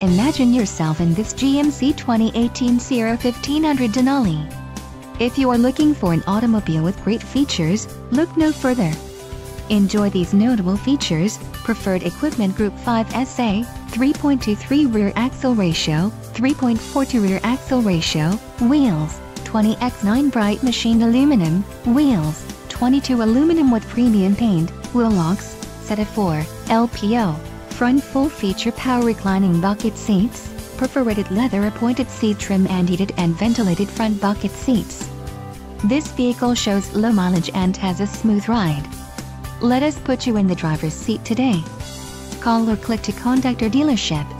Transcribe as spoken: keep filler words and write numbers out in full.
Imagine yourself in this G M C twenty eighteen Sierra fifteen hundred Denali. If you are looking for an automobile with great features, look no further. Enjoy these notable features: preferred equipment group five S A, three point two three rear axle ratio, three point four two rear axle ratio, wheels, twenty by nine bright machined aluminum, wheels, twenty-two aluminum with premium paint, wheel locks, set of four, L P O, front full feature power reclining bucket seats, perforated leather appointed seat trim and heated and ventilated front bucket seats. This vehicle shows low mileage and has a smooth ride. Let us put you in the driver's seat today. Call or click to contact our dealership.